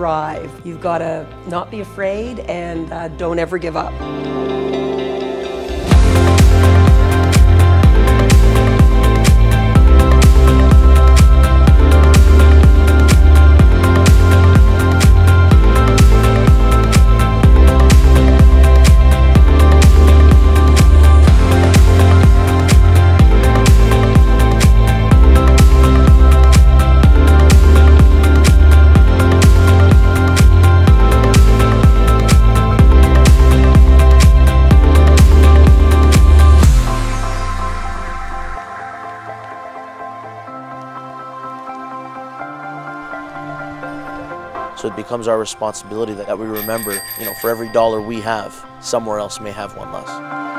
thrive. You've got to not be afraid and don't ever give up. So it becomes our responsibility that we remember, for every dollar we have, somewhere else may have one less.